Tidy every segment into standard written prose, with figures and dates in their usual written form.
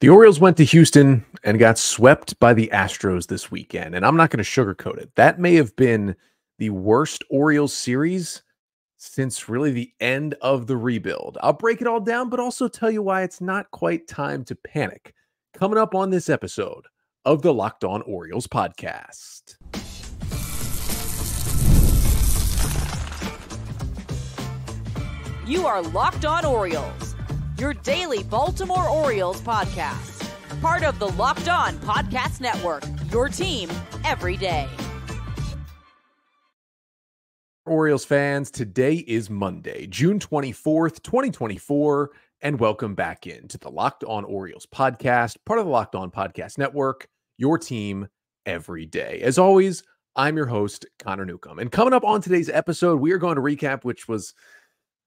The Orioles went to Houston and got swept by the Astros this weekend, and I'm not going to sugarcoat it. That may have been the worst Orioles series since really the end of the rebuild. I'll break it all down, but also tell you why it's not quite time to panic. Coming up on this episode of the Locked On Orioles podcast. You are Locked On Orioles, your daily Baltimore Orioles podcast. Part of the Locked On Podcast Network, your team every day. Orioles fans, today is Monday, June 24th, 2024, and welcome back into the Locked On Orioles podcast, part of the Locked On Podcast Network, your team every day. As always, I'm your host, Connor Newcomb. And coming up on today's episode, we are going to recap, which was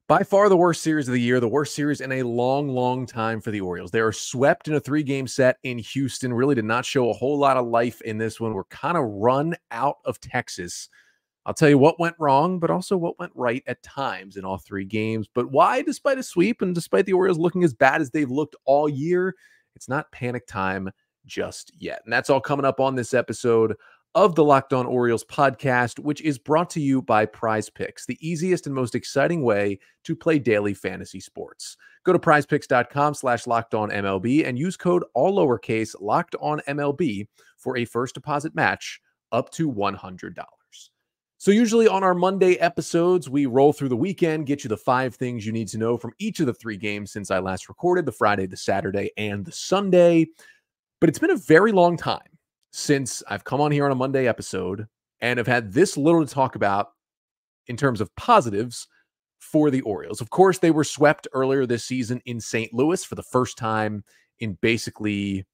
by far the worst series of the year, the worst series in a long, long time for the Orioles. They are swept in a three-game set in Houston. Really did not show a whole lot of life in this one. We're kind of run out of Texas. I'll tell you what went wrong, but also what went right at times in all three games. But why, despite a sweep and despite the Orioles looking as bad as they've looked all year, it's not panic time just yet. And that's all coming up on this episode of the Locked On Orioles podcast, which is brought to you by Prize Picks, the easiest and most exciting way to play daily fantasy sports. Go to prizepicks.com/LockedOnMLB and use code all lowercase LockedOnMLB for a first deposit match up to $100. So usually on our Monday episodes, we roll through the weekend, get you the 5 things you need to know from each of the 3 games since I last recorded, the Friday, the Saturday, and the Sunday. But it's been a very long time since I've come on here on a Monday episode and have had this little to talk about in terms of positives for the Orioles. Of course, they were swept earlier this season in St. Louis for the first time in basically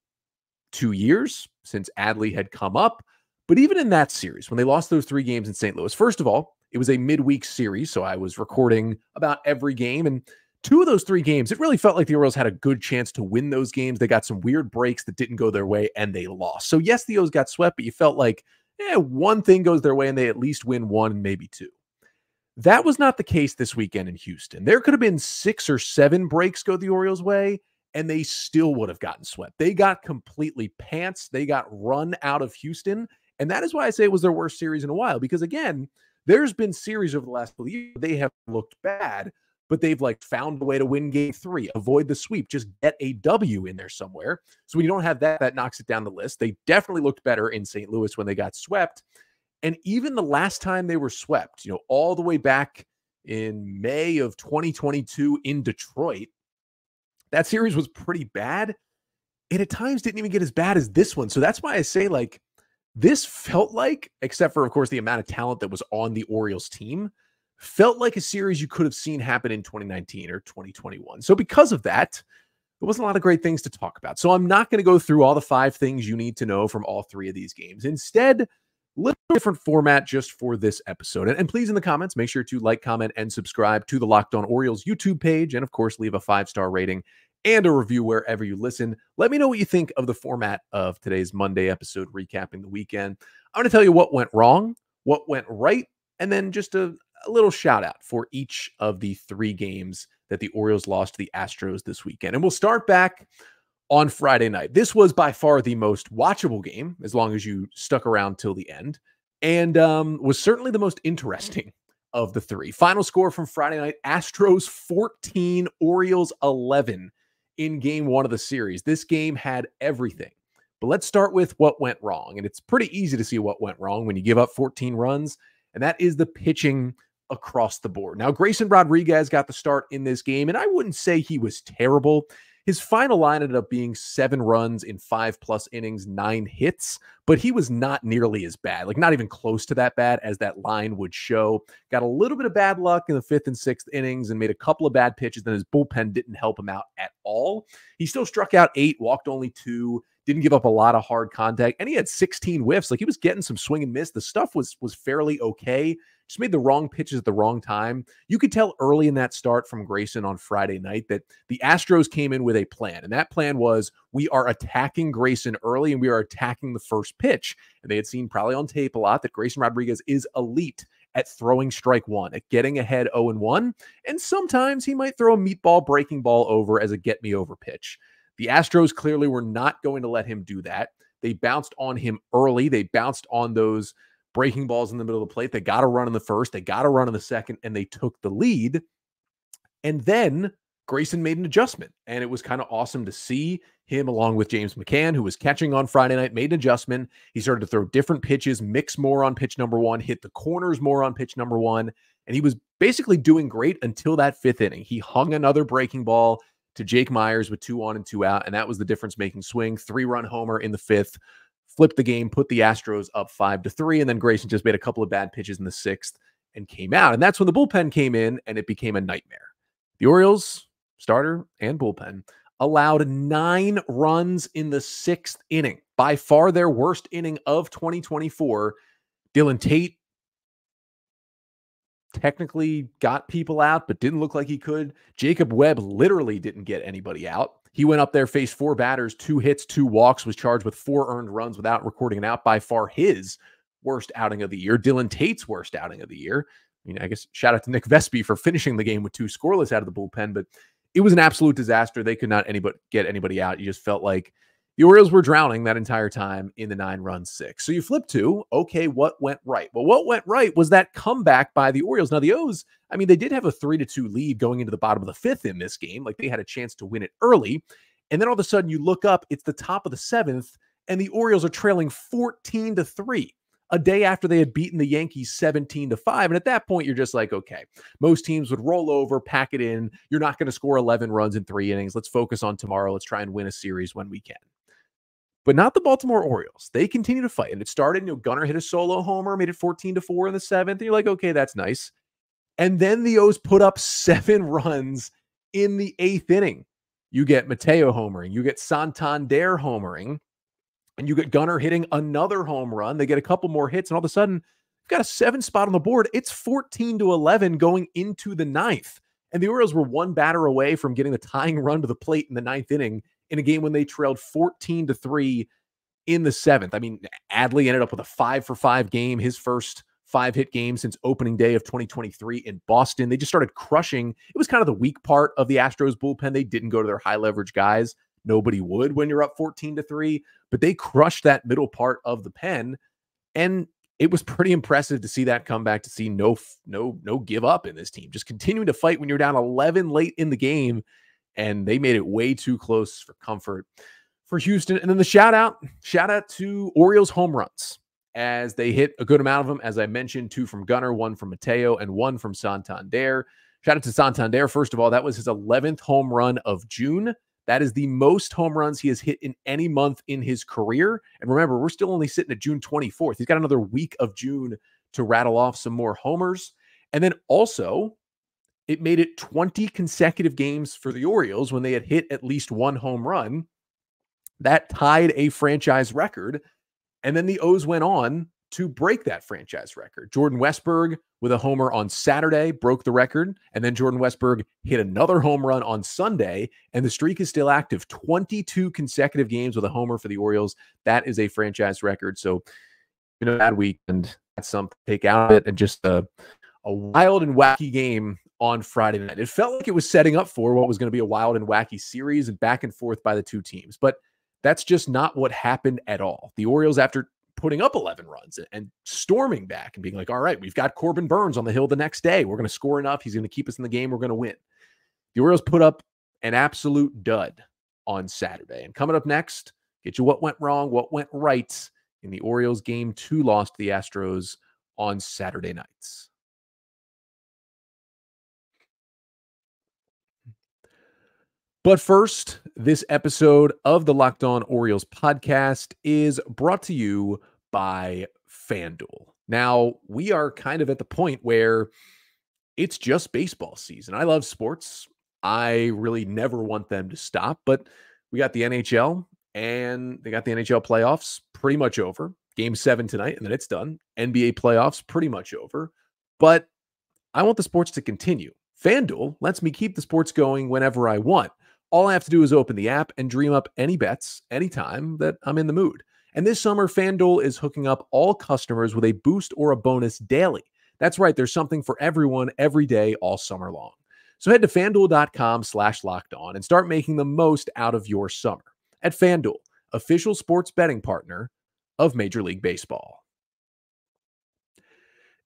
2 years since Adley had come up. But even in that series, when they lost those 3 games in St. Louis, first of all, it was a midweek series, so I was recording about every game. And 2 of those 3 games, it really felt like the Orioles had a good chance to win those games. They got some weird breaks that didn't go their way, and they lost. So yes, the O's got swept, but you felt like, one thing goes their way, and they at least win 1, maybe 2. That was not the case this weekend in Houston. There could have been 6 or 7 breaks go the Orioles' way, and they still would have gotten swept. They got completely pantsed. They got run out of Houston, and that is why I say it was their worst series in a while, because, again, there's been series over the last couple of years. They have looked bad, but they've found a way to win game 3, avoid the sweep, just get a W in there somewhere. So when you don't have that, that knocks it down the list. They definitely looked better in St. Louis when they got swept. And even the last time they were swept, all the way back in May of 2022 in Detroit, that series was pretty bad. And at times didn't even get as bad as this one. So that's why I say, this felt like, except for, of course, the amount of talent that was on the Orioles team, felt like a series you could have seen happen in 2019 or 2021. So because of that, there wasn't a lot of great things to talk about. So I'm not going to go through all the 5 things you need to know from all 3 of these games. Instead, a little different format just for this episode. And please, in the comments, make sure to like, comment, and subscribe to the Locked On Orioles YouTube page. And, of course, leave a 5-star rating and a review wherever you listen. Let me know what you think of the format of today's Monday episode recapping the weekend. I'm going to tell you what went wrong, what went right, and then just a little shout out for each of the 3 games that the Orioles lost to the Astros this weekend. And we'll start back on Friday night. This was by far the most watchable game, as long as you stuck around till the end, and was certainly the most interesting of the 3. Final score from Friday night, Astros 14, Orioles 11 in game 1 of the series. This game had everything. But let's start with what went wrong. And it's pretty easy to see what went wrong when you give up 14 runs. And that is the pitching across the board. Now, Grayson Rodriguez got the start in this game, and I wouldn't say he was terrible. His final line ended up being 7 runs in 5-plus innings, 9 hits, but he was not nearly as bad, not even close to that bad as that line would show. Got a little bit of bad luck in the 5th and 6th innings and made a couple of bad pitches, then his bullpen didn't help him out at all. He still struck out 8, walked only 2, didn't give up a lot of hard contact, and he had 16 whiffs. He was getting some swing and miss. The stuff was fairly okay. Just made the wrong pitches at the wrong time. You could tell early in that start from Grayson on Friday night that the Astros came in with a plan, and that plan was, we are attacking Grayson early, and we are attacking the first pitch. And they had seen probably on tape a lot that Grayson Rodriguez is elite at throwing strike 1, at getting ahead 0-1, and sometimes he might throw a meatball breaking ball over as a get-me-over pitch. The Astros clearly were not going to let him do that. They bounced on him early. They bounced on those breaking balls in the middle of the plate. They got a run in the first. They got a run in the second, and they took the lead. And then Grayson made an adjustment, and it was kind of awesome to see him along with James McCann, who was catching on Friday night, made an adjustment. He started to throw different pitches, mix more on pitch number one, hit the corners more on pitch number one, and he was basically doing great until that fifth inning. He hung another breaking ball to Jake Myers with 2 on and 2 out, and that was the difference-making swing. 3-run homer in the fifth, flipped the game, put the Astros up 5-3, and then Grayson just made a couple of bad pitches in the sixth and came out, and that's when the bullpen came in, and it became a nightmare. The Orioles, starter and bullpen, allowed 9 runs in the sixth inning, by far their worst inning of 2024. Dillon Tate technically got people out, but didn't look like he could. Jacob Webb literally didn't get anybody out. He went up there, faced 4 batters, 2 hits, 2 walks, was charged with 4 earned runs without recording an out. By far his worst outing of the year, Dillon Tate's worst outing of the year. I mean, I guess shout out to Nick Vespi for finishing the game with 2 scoreless out of the bullpen, but it was an absolute disaster. They could not get anybody out. You just felt like the Orioles were drowning that entire time in the 9-run 6. So you flip to, okay, what went right? Well, what went right was that comeback by the Orioles. Now, the O's, I mean, they did have a 3-2 lead going into the bottom of the fifth in this game. Like, they had a chance to win it early. And then all of a sudden you look up, it's the top of the seventh, and the Orioles are trailing 14-3. A day after they had beaten the Yankees 17-5. And at that point, you're just like, okay, most teams would roll over, pack it in. You're not going to score 11 runs in 3 innings. Let's focus on tomorrow. Let's try and win a series when we can. But not the Baltimore Orioles. They continue to fight. And it started, Gunnar hit a solo homer, made it 14-4 in the seventh. And you're like, okay, that's nice. And then the O's put up 7 runs in the 8th inning. You get Mateo homering. You get Santander homering. And you get Gunnar hitting another home run. They get a couple more hits, and all of a sudden, you've got a 7 spot on the board. It's 14-11 going into the 9th. And the Orioles were 1 batter away from getting the tying run to the plate in the 9th inning in a game when they trailed 14-3 in the 7th. I mean, Adley ended up with a 5-for-5 game, his first 5-hit game since opening day of 2023 in Boston. They just started crushing. It was kind of the weak part of the Astros bullpen. They didn't go to their high-leverage guys. Nobody would when you're up 14-3, but they crushed that middle part of the pen, and it was pretty impressive to see that comeback, to see no give up in this team, just continuing to fight when you're down 11 late in the game, and they made it way too close for comfort for Houston. And then the shout out to Orioles home runs, as they hit a good amount of them. As I mentioned, 2 from Gunnar, 1 from Mateo, and 1 from Santander. Shout out to Santander. First of all, that was his 11th home run of June. That is the most home runs he has hit in any month in his career. And remember, we're still only sitting at June 24th. He's got another week of June to rattle off some more homers. And then also, it made it 20 consecutive games for the Orioles when they had hit at least 1 home run. That tied a franchise record. And then the O's went on to break that franchise record. Jordan Westburg with a homer on Saturday broke the record, and then Jordan Westburg hit another home run on Sunday, and the streak is still active. 22 consecutive games with a homer for the Orioles. That is a franchise record. So, bad week, and that's something to take out of it, and just a wild and wacky game on Friday night. It felt like it was setting up for what was going to be a wild and wacky series and back and forth by the two teams, but that's just not what happened at all. The Orioles, after putting up 11 runs and storming back and being like, all right, we've got Corbin Burnes on the hill the next day. We're going to score enough. He's going to keep us in the game. We're going to win. The Orioles put up an absolute dud on Saturday. And coming up next, get you what went wrong, what went right in the Orioles game 2 loss to the Astros on Saturday nights. But first, this episode of the Locked On Orioles podcast is brought to you by FanDuel. Now, we are kind of at the point where it's just baseball season. I love sports. I really never want them to stop, but we got the NHL, and they got the NHL playoffs pretty much over. Game 7 tonight, and then it's done. NBA playoffs pretty much over. But I want the sports to continue. FanDuel lets me keep the sports going whenever I want. All I have to do is open the app and dream up any bets anytime that I'm in the mood. And this summer, FanDuel is hooking up all customers with a boost or a bonus daily. That's right. There's something for everyone every day all summer long. So head to FanDuel.com/LockedOn and start making the most out of your summer at FanDuel, official sports betting partner of Major League Baseball.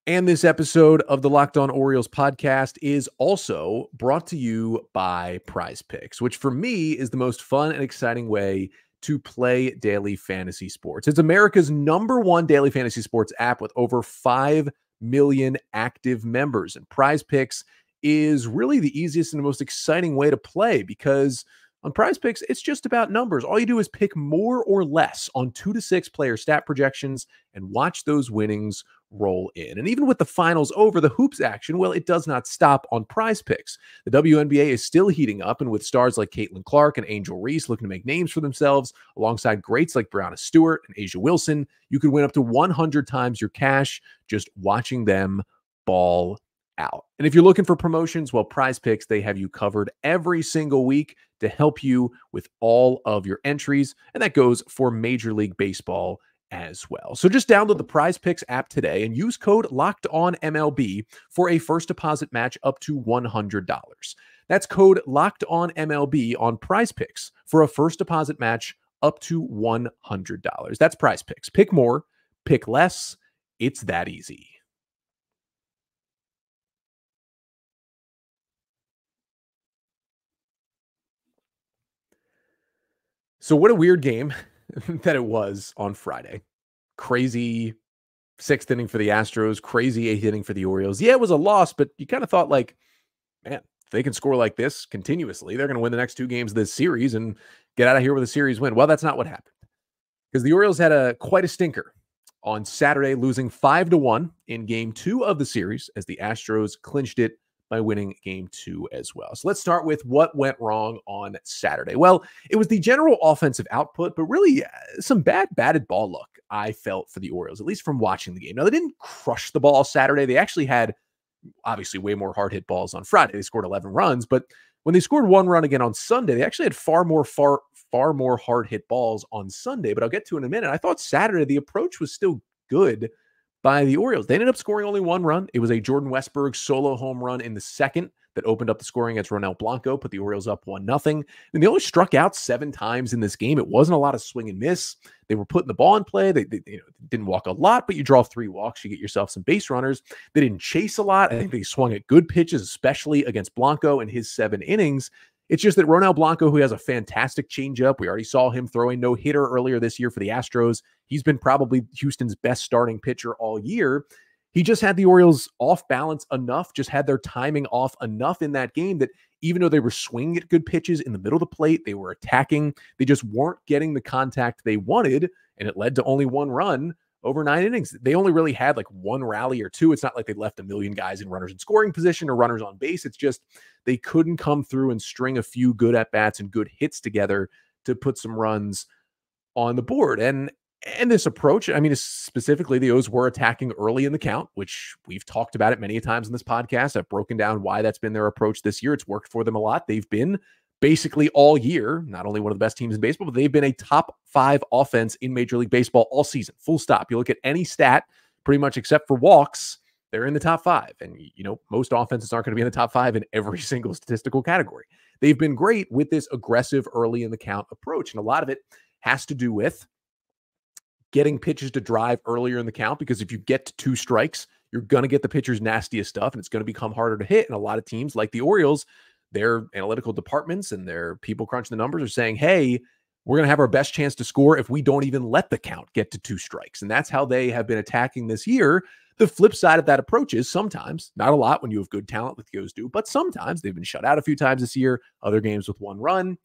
And this episode of the Locked On Orioles podcast is also brought to you by Prize Picks, which for me is the most fun and exciting way to play daily fantasy sports. It's America's #1 daily fantasy sports app with over 5 million active members. And Prize Picks is really the easiest and the most exciting way to play because on Prize Picks, it's just about numbers. All you do is pick more or less on 2 to 6 player stat projections and watch those winnings roll in. And even with the finals over, the hoops action, well, it does not stop on Prize Picks. The WNBA is still heating up, and with stars like Caitlin Clark and Angel Reese looking to make names for themselves, alongside greats like Breanna Stewart and Asia Wilson, you could win up to 100 times your cash just watching them ball out. And if you're looking for promotions, well, Prize Picks, they have you covered every single week to help you with all of your entries. And that goes for Major League Baseball as well. So just download the Prize Picks app today and use code LOCKEDONMLB for a first deposit match up to $100. That's code LOCKEDONMLB on Prize Picks for a first deposit match up to $100. That's Prize Picks. Pick more, pick less. It's that easy. So what a weird game that it was on Friday. Crazy 6th inning for the Astros, crazy 8th inning for the Orioles. Yeah, it was a loss, but you kind of thought like, man, if they can score like this continuously, they're going to win the next 2 games of this series and get out of here with a series win. Well, that's not what happened because the Orioles had quite a stinker on Saturday, losing 5-1 in game 2 of the series as the Astros clinched it by winning game 2 as well. So let's start with what went wrong on Saturday. Well, it was the general offensive output, but really some bad batted ball luck I felt for the Orioles, at least from watching the game. Now, they didn't crush the ball Saturday. They actually had, obviously, way more hard-hit balls on Friday. They scored 11 runs, but when they scored 1 run again on Sunday, they actually had far more hard-hit balls on Sunday, but I'll get to it in a minute. I thought Saturday the approach was still good by the Orioles. They ended up scoring only 1 run. It was a Jordan Westburg solo home run in the 2nd that opened up the scoring against Ronel Blanco, put the Orioles up 1-0. And they only struck out 7 times in this game. It wasn't a lot of swing and miss. They were putting the ball in play. They didn't walk a lot, but you draw 3 walks, you get yourself some base runners. They didn't chase a lot. I think they swung at good pitches, especially against Blanco in his 7 innings. It's just that Ronel Blanco, who has a fantastic changeup, we already saw him throw a no-hitter earlier this year for the Astros. He's been probably Houston's best starting pitcher all year. He just had the Orioles off balance enough, just had their timing off enough in that game that even though they were swinging at good pitches in the middle of the plate, they were attacking. They just weren't getting the contact they wanted, and it led to only 1 run over 9 innings. They only really had like 1 rally or 2. It's not like they left a million guys in runners in scoring position or runners on base. It's just they couldn't come through and string a few good at-bats and good hits together to put some runs on the board. And this approach, I mean, specifically the O's were attacking early in the count, which we've talked about it many times in this podcast. I've broken down why that's been their approach this year. It's worked for them a lot. They've been basically all year, not only one of the best teams in baseball, but they've been a top 5 offense in Major League Baseball all season, full stop. You look at any stat, pretty much except for walks, they're in the top 5. And, you know, most offenses aren't going to be in the top 5 in every single statistical category. They've been great with this aggressive early in the count approach. And a lot of it has to do with getting pitches to drive earlier in the count, because if you get to 2 strikes, you're going to get the pitcher's nastiest stuff and it's going to become harder to hit. And a lot of teams like the Orioles, their analytical departments and their people crunching the numbers are saying, hey, we're going to have our best chance to score if we don't even let the count get to 2 strikes. And that's how they have been attacking this year. The flip side of that approach is sometimes, not a lot when you have good talent like the O's do, but sometimes they've been shut out a few times this year, other games with 1 run.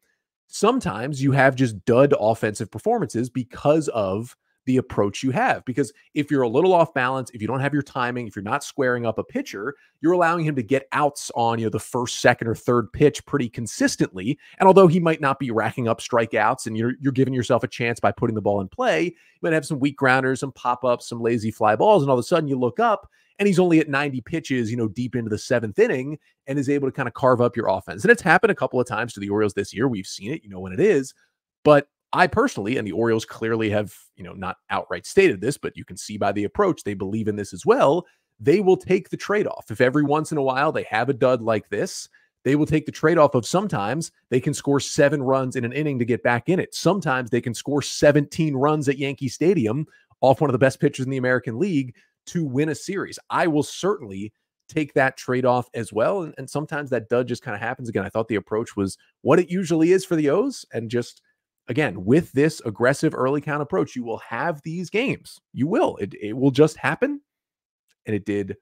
Sometimes you have just dud offensive performances because of the approach you have. Because if you're a little off balance, if you don't have your timing, if you're not squaring up a pitcher, you're allowing him to get outs on, you know, the first, second, or third pitch pretty consistently. And although he might not be racking up strikeouts and you're giving yourself a chance by putting the ball in play, you might have some weak grounders, some pop-ups, some lazy fly balls, and all of a sudden you look up and he's only at 90 pitches, you know, deep into the 7th inning and is able to kind of carve up your offense. And it's happened a couple of times to the Orioles this year. We've seen it, you know when it is. But I personally, and the Orioles clearly have, you know, not outright stated this, but you can see by the approach, they believe in this as well. They will take the trade-off. If every once in a while they have a dud like this, they will take the trade-off of sometimes they can score 7 runs in an inning to get back in it. Sometimes they can score 17 runs at Yankee Stadium off one of the best pitchers in the American League to win a series. I will certainly take that trade-off as well. And sometimes that dud just kind of happens. Again, I thought the approach was what it usually is for the O's. And just, again, with this aggressive early count approach, you will have these games. You will. It will just happen. And it did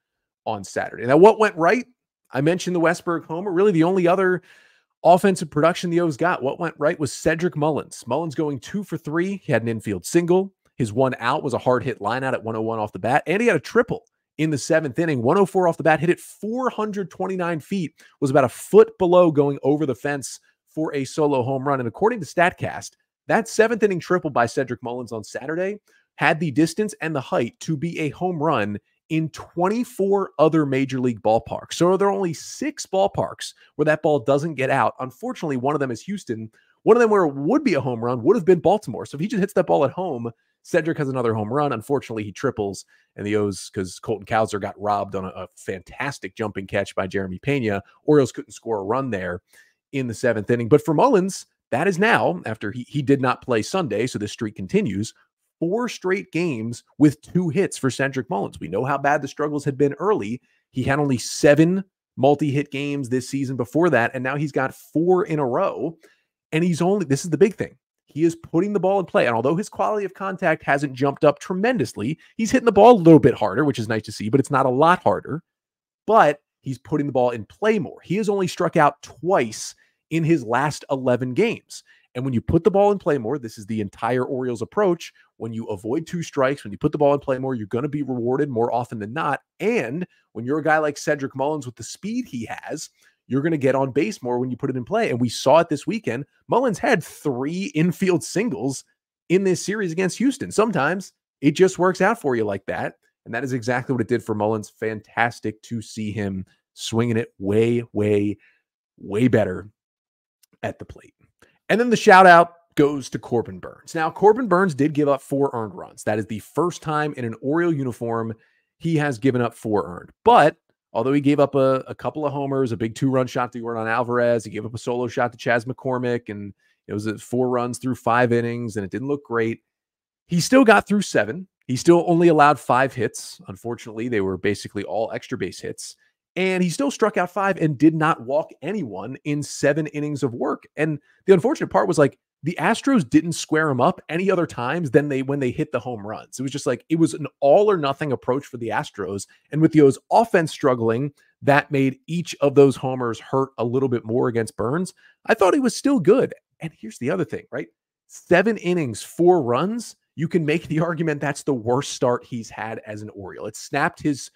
on Saturday. Now, what went right? I mentioned the Westburg homer. Really, the only other offensive production the O's got, what went right, was Cedric Mullins. Mullins going 2 for 3. He had an infield single. His one out was a hard hit line out at 101 off the bat. And he had a triple in the 7th inning, 104 off the bat, hit it 429 feet, was about a foot below going over the fence for a solo home run. And according to StatCast, that 7th inning triple by Cedric Mullins on Saturday had the distance and the height to be a home run in 24 other major league ballparks. So there are only 6 ballparks where that ball doesn't get out. Unfortunately, one of them is Houston. One of them where it would be a home run would have been Baltimore. So if he just hits that ball at home, Cedric has another home run. Unfortunately, he triples, and the O's, because Colton Cowser got robbed on a fantastic jumping catch by Jeremy Pena. Orioles couldn't score a run there in the 7th inning. But for Mullins, that is now, after he did not play Sunday, so this streak continues, 4 straight games with 2 hits for Cedric Mullins. We know how bad the struggles had been early. He had only 7 multi-hit games this season before that, and now he's got 4 in a row. And he's only, this is the big thing, he is putting the ball in play. And although his quality of contact hasn't jumped up tremendously, he's hitting the ball a little bit harder, which is nice to see, but it's not a lot harder. But he's putting the ball in play more. He has only struck out twice in his last 11 games. And when you put the ball in play more, this is the entire Orioles approach. When you avoid 2 strikes, when you put the ball in play more, you're going to be rewarded more often than not. And when you're a guy like Cedric Mullins with the speed he has, you're going to get on base more when you put it in play. And we saw it this weekend. Mullins had 3 infield singles in this series against Houston. Sometimes it just works out for you like that. And that is exactly what it did for Mullins. Fantastic to see him swinging it way, way, way better at the plate. And then the shout out goes to Corbin Burnes. Now, Corbin Burnes did give up 4 earned runs. That is the first time in an Oriole uniform he has given up 4 earned. But although he gave up a couple of homers, a big 2-run shot to Yordan Alvarez, he gave up a solo shot to Chas McCormick, and it was 4 runs through 5 innings, and it didn't look great. He still got through 7. He still only allowed 5 hits. Unfortunately, they were basically all extra base hits. And he still struck out 5 and did not walk anyone in 7 innings of work. And the unfortunate part was, like, the Astros didn't square him up any other times than when they hit the home runs. It was just like, it was an all or nothing approach for the Astros. And with the O's offense struggling, that made each of those homers hurt a little bit more against Burnes. I thought he was still good. And here's the other thing, right? 7 innings, 4 runs. You can make the argument that's the worst start he's had as an Oriole. It snapped his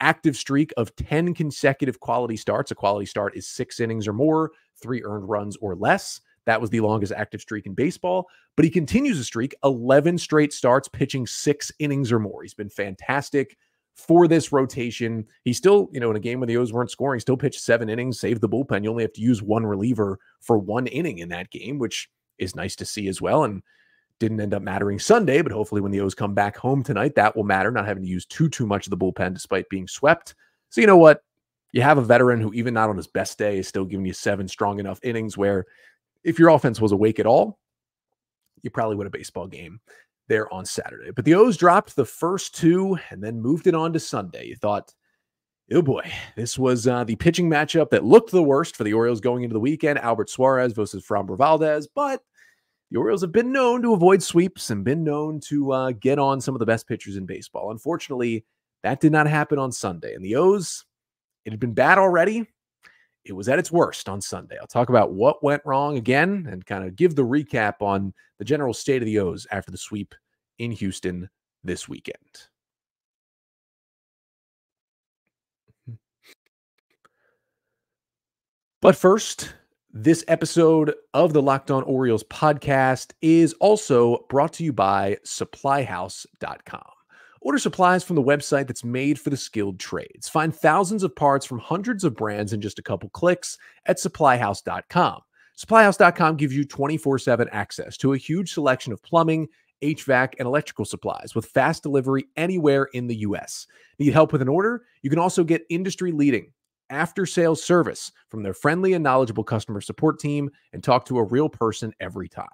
active streak of 10 consecutive quality starts. A quality start is 6 innings or more, 3 earned runs or less. That was the longest active streak in baseball, but he continues the streak, 11 straight starts, pitching 6 innings or more. He's been fantastic for this rotation. He still, in a game when the O's weren't scoring, still pitched 7 innings, saved the bullpen. You only have to use 1 reliever for 1 inning in that game, which is nice to see as well, and didn't end up mattering Sunday, but hopefully when the O's come back home tonight, that will matter, not having to use too much of the bullpen despite being swept. So you know what? You have a veteran who, even not on his best day, is still giving you 7 strong enough innings where, if your offense was awake at all, you probably win a baseball game there on Saturday. But the O's dropped the first 2 and then moved it on to Sunday. You thought, oh boy, this was the pitching matchup that looked the worst for the Orioles going into the weekend, Albert Suarez versus Framber Valdez. But the Orioles have been known to avoid sweeps and been known to get on some of the best pitchers in baseball. Unfortunately, that did not happen on Sunday. And the O's, it had been bad already. It was at its worst on Sunday. I'll talk about what went wrong again and kind of give the recap on the general state of the O's after the sweep in Houston this weekend. But first, this episode of the Locked On Orioles podcast is also brought to you by SupplyHouse.com. Order supplies from the website that's made for the skilled trades. Find thousands of parts from hundreds of brands in just a couple clicks at SupplyHouse.com. SupplyHouse.com gives you 24/7 access to a huge selection of plumbing, HVAC, and electrical supplies with fast delivery anywhere in the U.S. Need help with an order? You can also get industry-leading after-sales service from their friendly and knowledgeable customer support team and talk to a real person every time.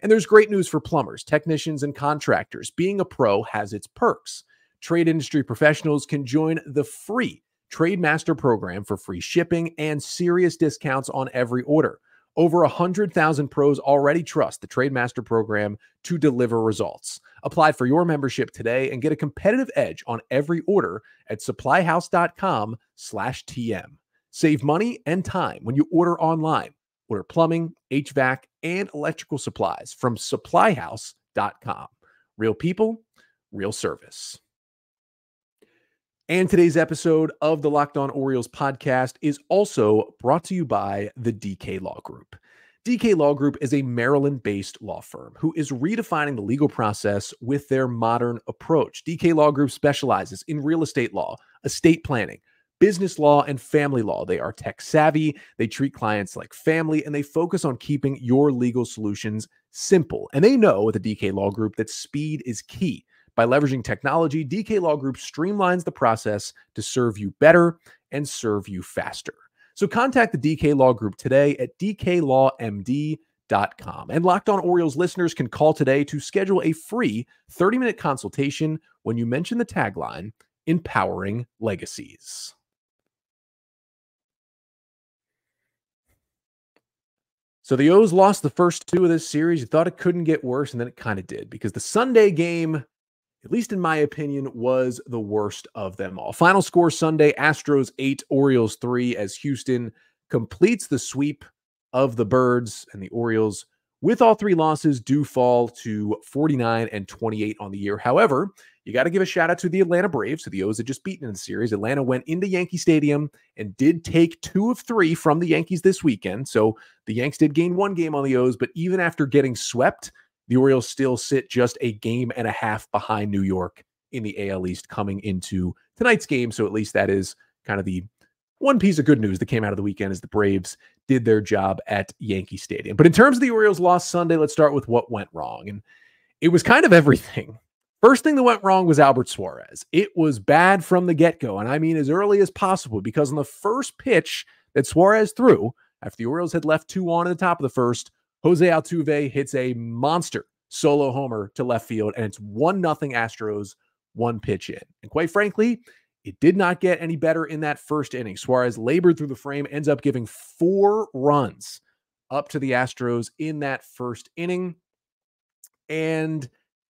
And there's great news for plumbers, technicians, and contractors. Being a pro has its perks. Trade industry professionals can join the free TradeMaster program for free shipping and serious discounts on every order. Over 100,000 pros already trust the TradeMaster program to deliver results. Apply for your membership today and get a competitive edge on every order at SupplyHouse.com/TM. Save money and time when you order online. Order plumbing, HVAC, and electrical supplies from SupplyHouse.com. Real people, real service. And today's episode of the Locked On Orioles podcast is also brought to you by the DK Law Group. DK Law Group is a Maryland-based law firm who is redefining the legal process with their modern approach. DK Law Group specializes in real estate law, estate planning, business law, and family law. They are tech-savvy, they treat clients like family, and they focus on keeping your legal solutions simple. And they know at the DK Law Group that speed is key. By leveraging technology, DK Law Group streamlines the process to serve you better and serve you faster. So contact the DK Law Group today at dklawmd.com. And Locked On Orioles listeners can call today to schedule a free 30-minute consultation when you mention the tagline, Empowering Legacies. So the O's lost the first two of this series. You thought it couldn't get worse, and then it kind of did, because the Sunday game, at least in my opinion, was the worst of them all. Final score Sunday, Astros 8, Orioles 3, as Houston completes the sweep of the Birds, and the Orioles, with all three losses, do fall to 49-28 on the year. However, you got to give a shout-out to the Atlanta Braves, who the O's had just beaten in the series. Atlanta went into Yankee Stadium and did take 2 of 3 from the Yankees this weekend, so the Yanks did gain 1 game on the O's, but even after getting swept, the Orioles still sit just a game and a half behind New York in the AL East coming into tonight's game. So at least that is kind of the one piece of good news that came out of the weekend, is the Braves did their job at Yankee Stadium. But in terms of the Orioles' loss Sunday, let's start with what went wrong. And it was kind of everything. First thing that went wrong was Albert Suarez. It was bad from the get-go, and I mean as early as possible, because on the first pitch that Suarez threw, after the Orioles had left 2 on at the top of the first, Jose Altuve hits a monster solo homer to left field, and it's 1-0 Astros, 1 pitch in. And quite frankly, it did not get any better in that first inning. Suarez labored through the frame, ends up giving 4 runs up to the Astros in that first inning, and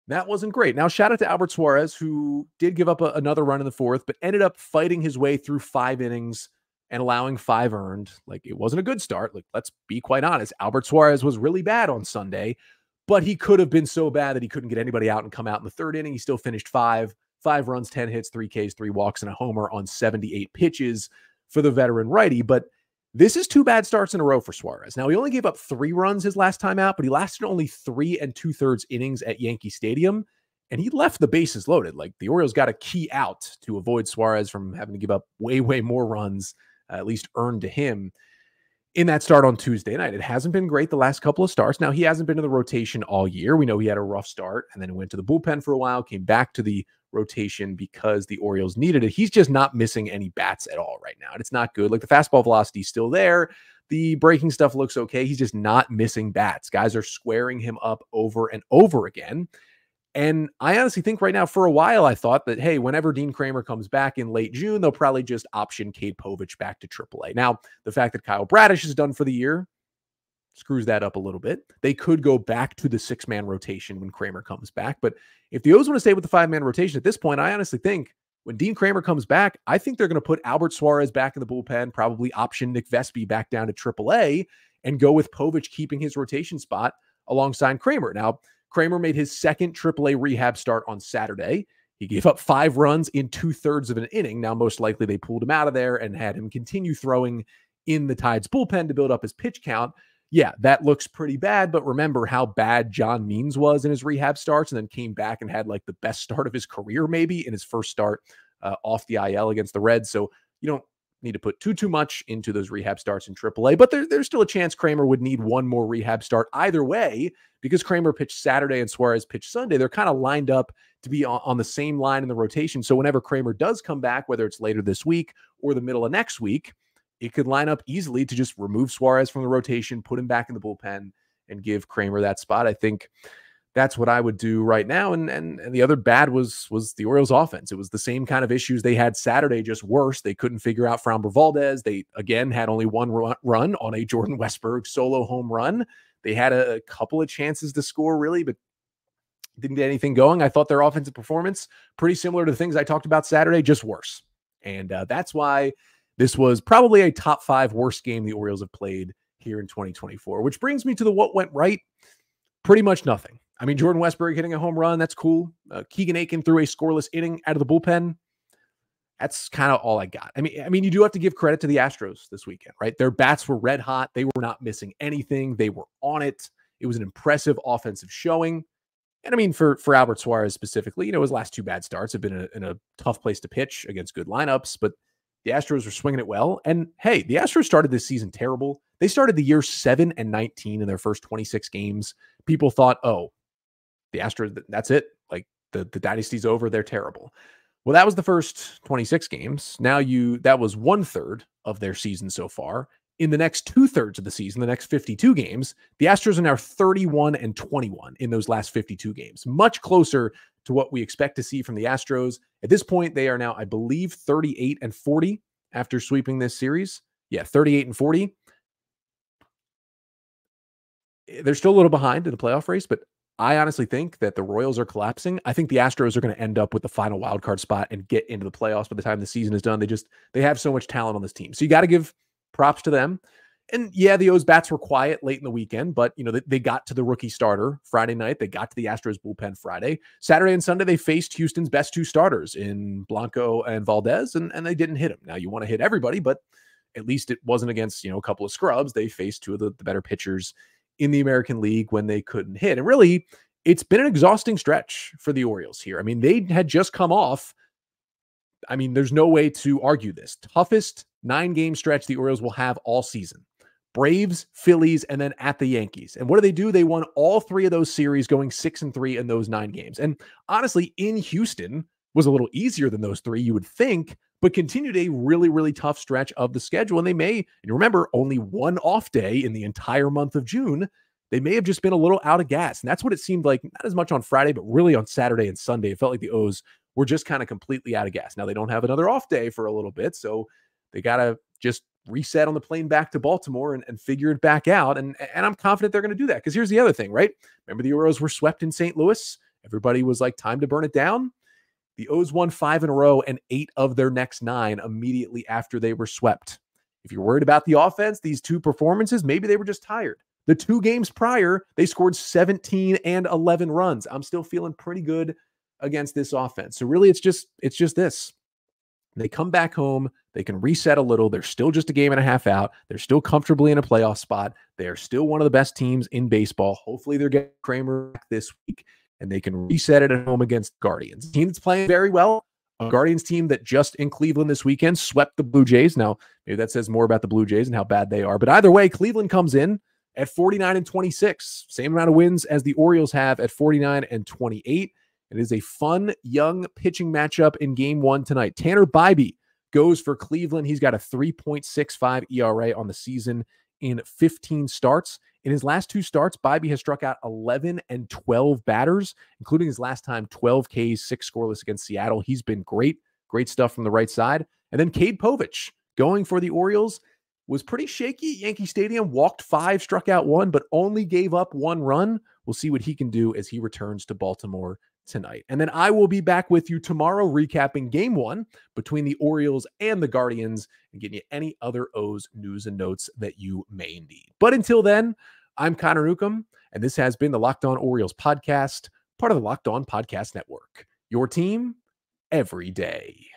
that wasn't great. Now, shout out to Albert Suarez, who did give up another run in the fourth, but ended up fighting his way through 5 innings and allowing 5 earned. Like, it wasn't a good start. Like, let's be quite honest. Albert Suarez was really bad on Sunday, but he could have been so bad that he couldn't get anybody out and come out in the third inning. He still finished 5 runs, 10 hits, 3 Ks, 3 walks, and a homer on 78 pitches for the veteran righty. But this is 2 bad starts in a row for Suarez. Now, he only gave up 3 runs his last time out, but he lasted only 3 2/3 innings at Yankee Stadium, and he left the bases loaded. Like, the Orioles got a key out to avoid Suarez from having to give up way more runs, at least earned to him, in that start on Tuesday night. It hasn't been great the last couple of starts. Now, he hasn't been in the rotation all year. We know he had a rough start, and then went to the bullpen for a while, came back to the rotation because the Orioles needed it. He's just not missing any bats at all right now, and it's not good. Like, the fastball velocity is still there. The breaking stuff looks okay. He's just not missing bats. Guys are squaring him up over and over again. And I honestly think right now, for a while, I thought that, hey, whenever Dean Kremer comes back in late June, they'll probably just option Cade Povich back to AAA. Now, the fact that Kyle Bradish is done for the year screws that up a little bit. They could go back to the 6-man rotation when Kremer comes back. But if the O's want to stay with the 5-man rotation at this point, I honestly think when Dean Kremer comes back, I think they're going to put Albert Suarez back in the bullpen, probably option Nick Vespi back down to AAA, and go with Povich keeping his rotation spot alongside Kremer. Now, Kremer made his second AAA rehab start on Saturday. He gave up 5 runs in 2/3 of an inning. Now, most likely they pulled him out of there and had him continue throwing in the Tide's bullpen to build up his pitch count. Yeah, that looks pretty bad, but remember how bad John Means was in his rehab starts, and then came back and had like the best start of his career, maybe, in his first start off the IL against the Reds. So you don't need to put too much into those rehab starts in AAA, but there's still a chance Kremer would need 1 more rehab start either way, because Kremer pitched Saturday and Suarez pitched Sunday. They're kind of lined up to be on the same line in the rotation. So whenever Kremer does come back, whether it's later this week or the middle of next week, it could line up easily to just remove Suarez from the rotation, put him back in the bullpen, and give Kremer that spot. I think that's what I would do right now. And the other bad was the Orioles offense. It was the same kind of issues they had Saturday, just worse. They couldn't figure out Framber Valdez. They, again, had only one run on a Jordan Westburg solo home run. They had a couple of chances to score, really, but didn't get anything going. I thought their offensive performance, pretty similar to the things I talked about Saturday, just worse. And that's why this was probably a top five worst game the Orioles have played here in 2024, which brings me to the what went right. Pretty much nothing. I mean, Jordan Westburg hitting a home run, that's cool. Keegan Aiken threw a scoreless inning out of the bullpen. That's kind of all I got. I mean, you do have to give credit to the Astros this weekend, right? Their bats were red hot. They were not missing anything. They were on it. It was an impressive offensive showing. And I mean, for Albert Suarez specifically, you know, his last two bad starts have been in a tough place to pitch against good lineups, but the Astros were swinging it well. And hey, the Astros started this season terrible. They started the year 7-19 in their first 26 games. People thought, oh, the Astros, that's it. Like the dynasty's over. They're terrible. Well, that was the first 26 games. Now that was 1/3 of their season so far. In the next 2/3 of the season, the next 52 games, the Astros are now 31-21 in those last 52 games, much closer to what we expect to see from the Astros. At this point, they are now, I believe, 38-40 after sweeping this series. Yeah, 38-40. They're still a little behind in the playoff race, but I honestly think that the Royals are collapsing. I think the Astros are going to end up with the final wildcard spot and get into the playoffs by the time the season is done. They have so much talent on this team. So you got to give props to them. And yeah, the O's bats were quiet late in the weekend, but you know, they got to the rookie starter Friday night. They got to the Astros bullpen Friday. Saturday and Sunday, they faced Houston's best two starters in Blanco and Valdez, and they didn't hit him. Now you want to hit everybody, but at least it wasn't against, you know, a couple of scrubs. They faced two of the better pitchers in the American League when they couldn't hit. And really, it's been an exhausting stretch for the Orioles here. I mean, they had just come off, I mean, there's no way to argue this, toughest 9-game stretch the Orioles will have all season. Braves, Phillies, and then at the Yankees. And what do? They won all three of those series, going 6-3 in those 9 games. And honestly, in Houston was a little easier than those three, you would think, but continued a really, really tough stretch of the schedule. And they may, and remember, only one off day in the entire month of June, they may have just been a little out of gas. And that's what it seemed like, not as much on Friday, but really on Saturday and Sunday. It felt like the O's were just kind of completely out of gas. Now they don't have another off day for a little bit, so they got to just reset on the plane back to Baltimore and figure it back out. And I'm confident they're going to do that, because here's the other thing, right? Remember, the Orioles were swept in St. Louis. Everybody was like, time to burn it down. The O's won 5 in a row and 8 of their next 9 immediately after they were swept. If you're worried about the offense, these two performances, maybe they were just tired. The two games prior, they scored 17 and 11 runs. I'm still feeling pretty good against this offense. So really, it's just this. They come back home. They can reset a little. They're still just a game and a half out. They're still comfortably in a playoff spot. They are still one of the best teams in baseball. Hopefully, they're getting Kremer back this week, and they can reset it at home against Guardians. A team that's playing very well. A Guardians team that just in Cleveland this weekend swept the Blue Jays. Now, maybe that says more about the Blue Jays and how bad they are. But either way, Cleveland comes in at 49-26. Same amount of wins as the Orioles have at 49-28. It is a fun, young pitching matchup in Game 1 tonight. Tanner Bybee goes for Cleveland. He's got a 3.65 ERA on the season in 15 starts. In his last two starts, Bybee has struck out 11 and 12 batters, including his last time, 12 Ks, 6 scoreless against Seattle. He's been great. Great stuff from the right side. And then Cade Povich going for the Orioles was pretty shaky. Yankee Stadium, walked 5, struck out 1, but only gave up 1 run. We'll see what he can do as he returns to Baltimore tonight. And then I will be back with you tomorrow recapping Game 1 between the Orioles and the Guardians and getting you any other O's news and notes that you may need. But until then, I'm Connor Newcomb, and this has been the Locked On Orioles podcast, part of the Locked On Podcast Network. Your team every day.